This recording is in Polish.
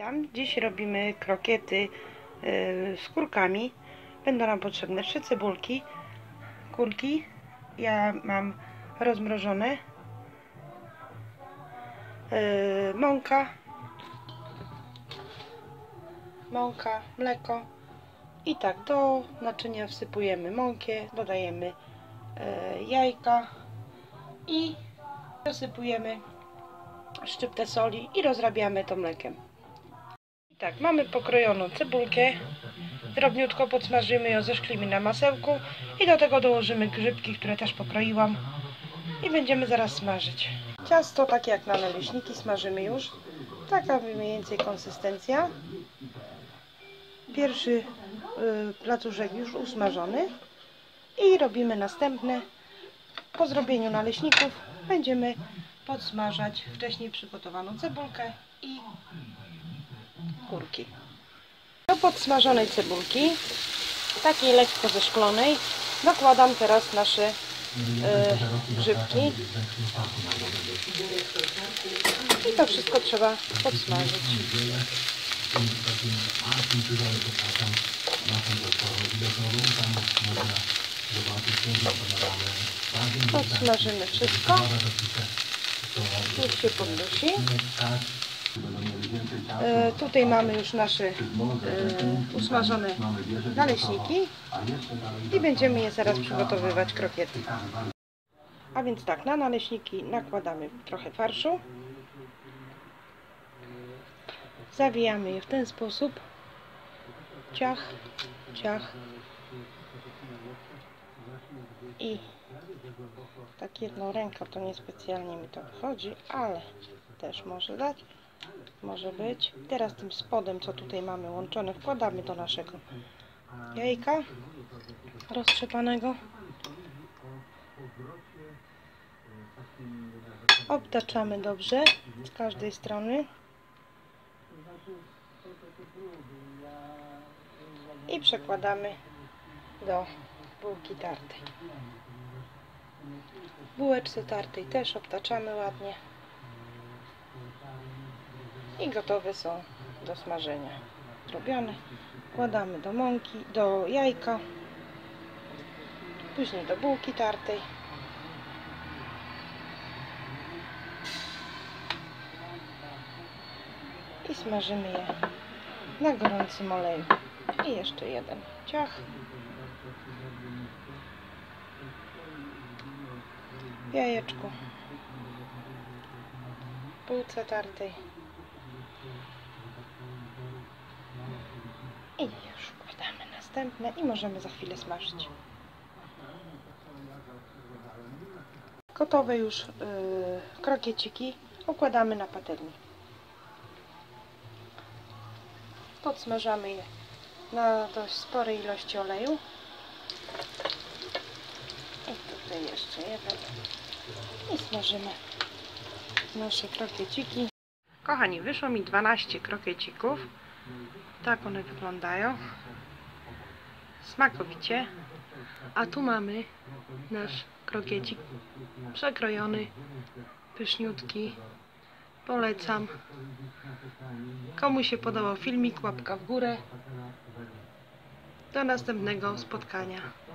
Witam. Dziś robimy krokiety z kurkami. Będą nam potrzebne 3 cebulki, kurki. Ja mam rozmrożone, mąka, mleko i tak do naczynia wsypujemy mąkę, dodajemy jajka i dosypujemy szczyptę soli i rozrabiamy to mlekiem. I tak, mamy pokrojoną cebulkę, drobniutko podsmażymy ją, zeszklimy na masełku i do tego dołożymy grzybki, które też pokroiłam i będziemy zaraz smażyć. Ciasto, tak jak na naleśniki, smażymy już, taka mniej więcej konsystencja. Pierwszy placuszek już usmażony i robimy następne. Po zrobieniu naleśników będziemy podsmażać wcześniej przygotowaną cebulkę i kurki. Do podsmażonej cebulki, takiej lekko zeszklonej, dokładam teraz nasze grzybki i to wszystko trzeba podsmażyć. Podsmażymy wszystko. Już się podnosi. Tutaj mamy już nasze usmażone naleśniki i będziemy je zaraz przygotowywać krokiety. A więc tak, na naleśniki nakładamy trochę farszu. Zawijamy je w ten sposób. Ciach, ciach. I tak jedną ręką, to niespecjalnie mi to wychodzi, ale też może dać, może być. Teraz tym spodem, co tutaj mamy łączone, wkładamy do naszego jajka roztrzepanego. Obtaczamy dobrze z każdej strony. I przekładamy do bułki tartej. W bułeczce tartej też obtaczamy ładnie. I gotowe są do smażenia. Robione. Wkładamy do mąki, do jajka. Później do bułki tartej. I smażymy je na gorącym oleju. I jeszcze jeden ciach. W jajeczku, w bułce tartej i już wkładamy następne i możemy za chwilę smażyć. Gotowe już krokieciki układamy na patelni. Podsmażamy je na dość sporej ilości oleju. Tutaj jeszcze jeden i smażymy nasze krokieciki. Kochani, wyszło mi 12 krokiecików. Tak one wyglądają. Smakowicie. A tu mamy nasz krokiecik przekrojony, pyszniutki. Polecam. Komu się podobał filmik, łapka w górę. Do następnego spotkania.